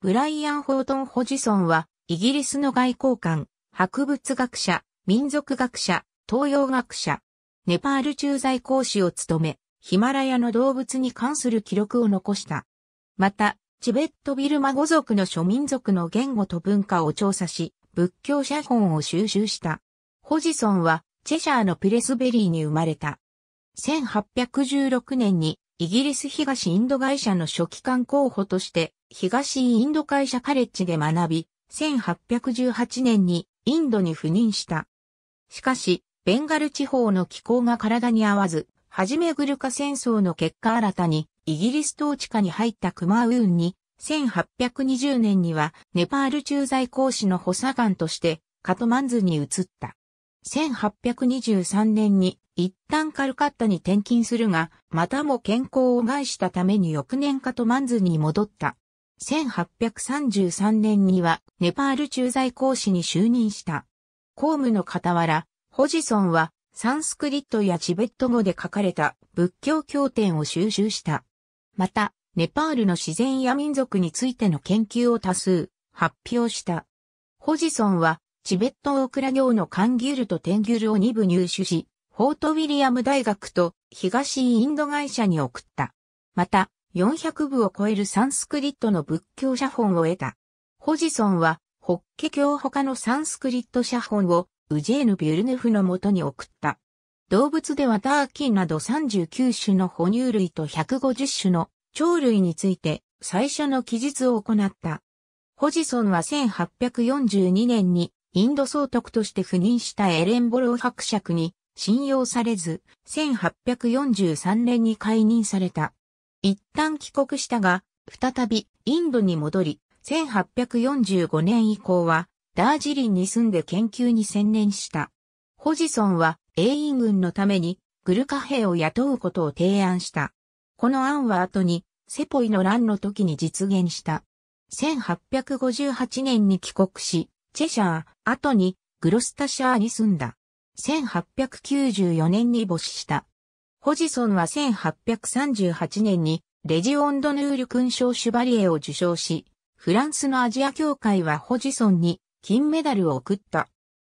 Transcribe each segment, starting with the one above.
ブライアン・ホートン・ホジソンは、イギリスの外交官、博物学者、民族学者、東洋学者、ネパール駐在公使を務め、ヒマラヤの動物に関する記録を残した。また、チベット・ビルマ語族の諸民族の言語と文化を調査し、仏教写本を収集した。ホジソンは、チェシャーのプレスベリーに生まれた。1816年に、イギリス東インド会社の書記官候補として、東インド会社カレッジで学び、1818年にインドに赴任した。しかし、ベンガル地方の気候が体に合わず、初めグルカ戦争の結果新たに、イギリス統治下に入ったクマウーンに、1820年にはネパール駐在公使の補佐官として、カトマンズに移った。1823年に一旦カルカッタに転勤するが、またも健康を害したために翌年カトマンズに戻った。1833年にはネパール駐在公使に就任した。公務の傍ら、ホジソンはサンスクリットやチベット語で書かれた仏教経典を収集した。また、ネパールの自然や民族についての研究を多数発表した。ホジソンはチベットオクラ行のカンギュルとテンギュルを2部入手し、フォートウィリアム大学と東インド会社に送った。また、400部を超えるサンスクリットの仏教写本を得た。ホジソンは、法華経他のサンスクリット写本をウジェーヌ・ビュルヌフの元に送った。動物ではターキーなど39種の哺乳類と150種の鳥類について最初の記述を行った。ホジソンは1842年に、インド総督として赴任したエレンボロー伯爵に信用されず、1843年に解任された。一旦帰国したが、再びインドに戻り、1845年以降はダージリンに住んで研究に専念した。ホジソンは英印軍のためにグルカ兵を雇うことを提案した。この案は後にセポイの乱の時に実現した。1858年に帰国し、チェシャー、後にグロスタシャーに住んだ。1894年に没した。ホジソンは1838年にレジオンドヌール勲章シュバリエを受賞し、フランスのアジア協会はホジソンに金メダルを贈った。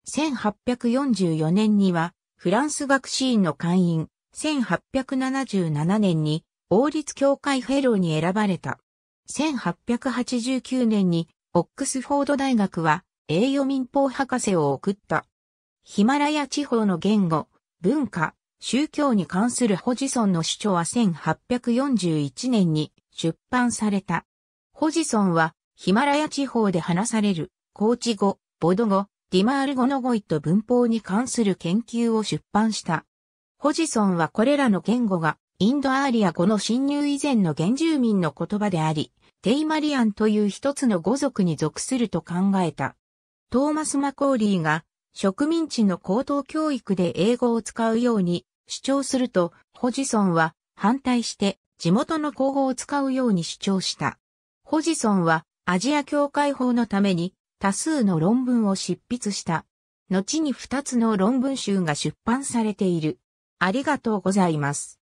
1844年にはフランス学士院の会員、1877年に王立協会フェローに選ばれた。1889年にオックスフォード大学は栄誉民法博士を贈った。ヒマラヤ地方の言語、文化、宗教に関するホジソンの主張は1841年に出版された。ホジソンはヒマラヤ地方で話される高地語、ボド語、ディマール語の語彙と文法に関する研究を出版した。ホジソンはこれらの言語がインドアーリア語の侵入以前の原住民の言葉であり、テイマリアンという一つの語族に属すると考えた。トーマス・マコーリーが植民地の高等教育で英語を使うように主張すると、ホジソンは反対して地元の口語を使うように主張した。ホジソンはアジア協会法のために多数の論文を執筆した。後に2つの論文集が出版されている。ありがとうございます。